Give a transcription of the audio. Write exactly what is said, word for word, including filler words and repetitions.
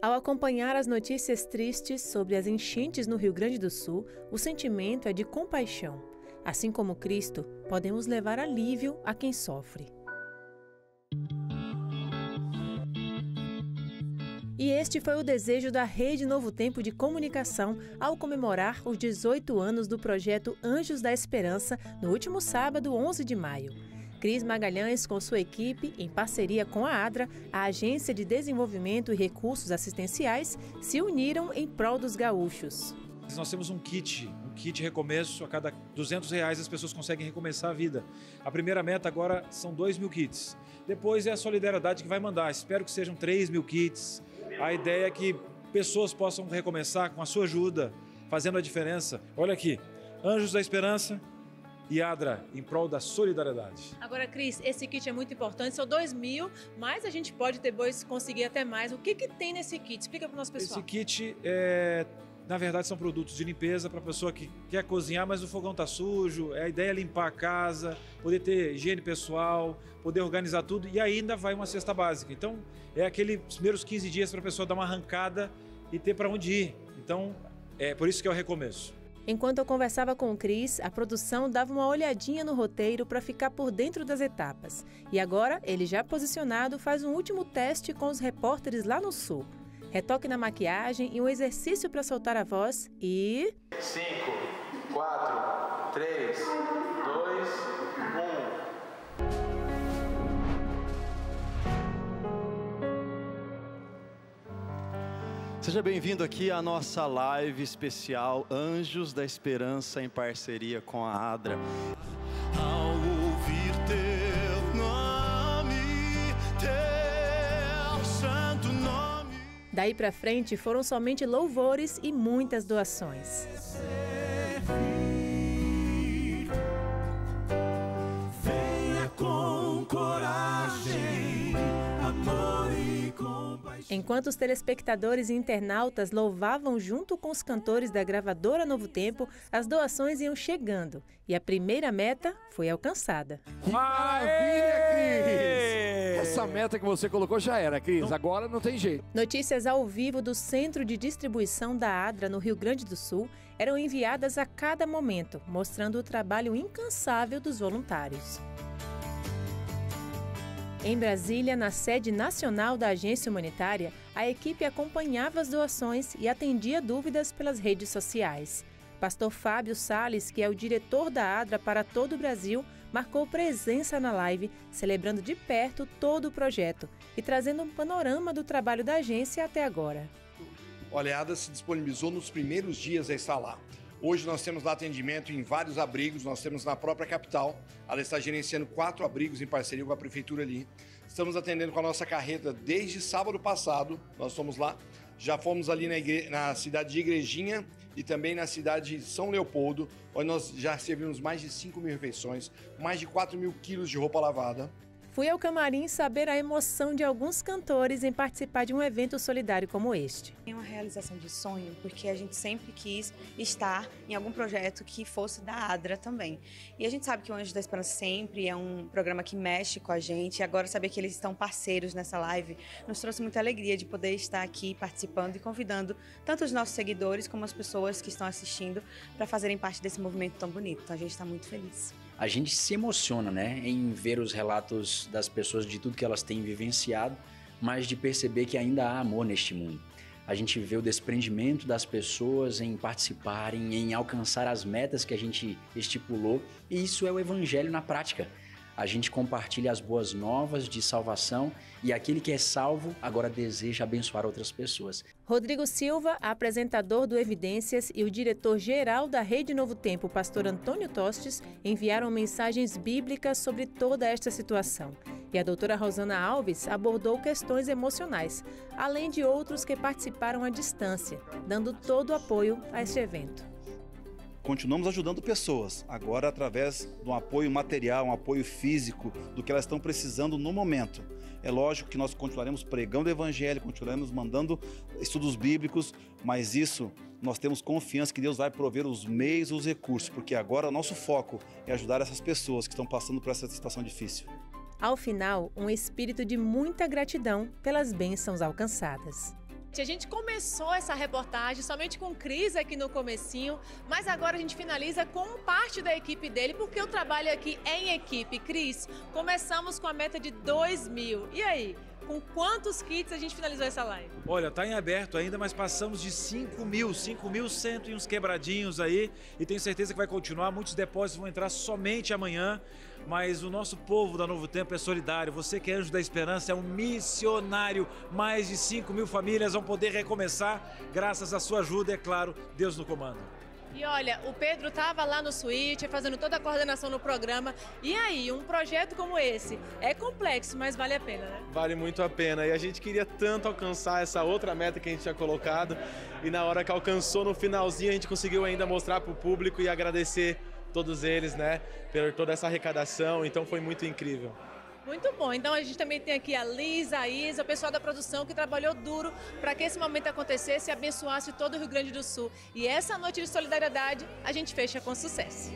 Ao acompanhar as notícias tristes sobre as enchentes no Rio Grande do Sul, o sentimento é de compaixão. Assim como Cristo, podemos levar alívio a quem sofre. E este foi o desejo da Rede Novo Tempo de Comunicação ao comemorar os dezoito anos do projeto Anjos da Esperança no último sábado, onze de maio. Cris Magalhães, com sua equipe, em parceria com a ADRA, a Agência de Desenvolvimento e Recursos Assistenciais, se uniram em prol dos gaúchos. Nós temos um kit, um kit recomeço, a cada duzentos reais as pessoas conseguem recomeçar a vida. A primeira meta agora são dois mil kits. Depois é a solidariedade que vai mandar, espero que sejam três mil kits. A ideia é que pessoas possam recomeçar com a sua ajuda, fazendo a diferença. Olha aqui, Anjos da Esperança e ADRA, em prol da solidariedade. Agora, Cris, esse kit é muito importante, são dois mil, mas a gente pode depois conseguir até mais. O que, que tem nesse kit? Explica para o nosso pessoal. Esse kit é... Na verdade, são produtos de limpeza para a pessoa que quer cozinhar, mas o fogão está sujo. A ideia é limpar a casa, poder ter higiene pessoal, poder organizar tudo. E ainda vai uma cesta básica. Então, é aqueles primeiros quinze dias para a pessoa dar uma arrancada e ter para onde ir. Então, é por isso que é o recomeço. Enquanto eu conversava com o Cris, a produção dava uma olhadinha no roteiro para ficar por dentro das etapas. E agora, ele já posicionado, faz um último teste com os repórteres lá no Sul. Retoque na maquiagem e um exercício para soltar a voz e... cinco, quatro, três, dois, um... Seja bem-vindo aqui à nossa live especial Anjos da Esperança em parceria com a ADRA. Daí para frente foram somente louvores e muitas doações. Servir, venha com coragem, amor e compaixão. Enquanto os telespectadores e internautas louvavam junto com os cantores da gravadora Novo Tempo, as doações iam chegando e a primeira meta foi alcançada. Que maravilha, Cris! Essa meta que você colocou já era, Cris. Agora não tem jeito. Notícias ao vivo do Centro de Distribuição da ADRA no Rio Grande do Sul eram enviadas a cada momento, mostrando o trabalho incansável dos voluntários. Em Brasília, na sede nacional da Agência Humanitária, a equipe acompanhava as doações e atendia dúvidas pelas redes sociais. Pastor Fábio Sales, que é o diretor da ADRA para todo o Brasil, marcou presença na live, celebrando de perto todo o projeto e trazendo um panorama do trabalho da agência até agora. Olha, a ADRA se disponibilizou nos primeiros dias a estar lá. Hoje nós temos lá atendimento em vários abrigos, nós temos na própria capital. Ela está gerenciando quatro abrigos em parceria com a prefeitura ali. Estamos atendendo com a nossa carreta desde sábado passado, nós fomos lá. Já fomos ali na, igre... na cidade de Igrejinha e também na cidade de São Leopoldo, onde nós já servimos mais de cinco mil refeições, mais de quatro mil quilos de roupa lavada. Fui ao camarim saber a emoção de alguns cantores em participar de um evento solidário como este. É uma realização de sonho, porque a gente sempre quis estar em algum projeto que fosse da ADRA também. E a gente sabe que o Anjos da Esperança sempre é um programa que mexe com a gente. E agora saber que eles estão parceiros nessa live nos trouxe muita alegria de poder estar aqui participando e convidando tanto os nossos seguidores como as pessoas que estão assistindo para fazerem parte desse movimento tão bonito. Então a gente está muito feliz. A gente se emociona, né, em ver os relatos das pessoas, de tudo que elas têm vivenciado, mas de perceber que ainda há amor neste mundo. A gente vê o desprendimento das pessoas em participarem, em alcançar as metas que a gente estipulou, e isso é o evangelho na prática. A gente compartilha as boas novas de salvação e aquele que é salvo agora deseja abençoar outras pessoas. Rodrigo Silva, apresentador do Evidências, e o diretor-geral da Rede Novo Tempo, Pastor Antônio Tostes, enviaram mensagens bíblicas sobre toda esta situação. E a doutora Rosana Alves abordou questões emocionais, além de outros que participaram à distância, dando todo o apoio a este evento. Continuamos ajudando pessoas, agora através de um apoio material, um apoio físico, do que elas estão precisando no momento. É lógico que nós continuaremos pregando o evangelho, continuaremos mandando estudos bíblicos, mas isso nós temos confiança que Deus vai prover os meios, os recursos, porque agora o nosso foco é ajudar essas pessoas que estão passando por essa situação difícil. Ao final, um espírito de muita gratidão pelas bênçãos alcançadas. A gente começou essa reportagem somente com Cris aqui no comecinho, mas agora a gente finaliza com parte da equipe dele, porque o trabalho aqui é em equipe. Cris, começamos com a meta de dois mil. E aí, com quantos kits a gente finalizou essa live? Olha, tá em aberto ainda, mas passamos de cinco mil, cinco mil e cem e uns quebradinhos aí, e tenho certeza que vai continuar. Muitos depósitos vão entrar somente amanhã, mas o nosso povo da Novo Tempo é solidário. Você que é Anjo da Esperança é um missionário. Mais de cinco mil famílias vão poder recomeçar graças à sua ajuda, é claro, Deus no comando. E olha, o Pedro estava lá no Switch, fazendo toda a coordenação no programa. E aí, um projeto como esse é complexo, mas vale a pena, né? Vale muito a pena. E a gente queria tanto alcançar essa outra meta que a gente tinha colocado. E na hora que alcançou, no finalzinho, a gente conseguiu ainda mostrar para o público e agradecer todos eles, né? Por toda essa arrecadação. Então, foi muito incrível. Muito bom. Então, a gente também tem aqui a Lisa, a Isa, o pessoal da produção que trabalhou duro para que esse momento acontecesse e abençoasse todo o Rio Grande do Sul. E essa noite de solidariedade a gente fecha com sucesso.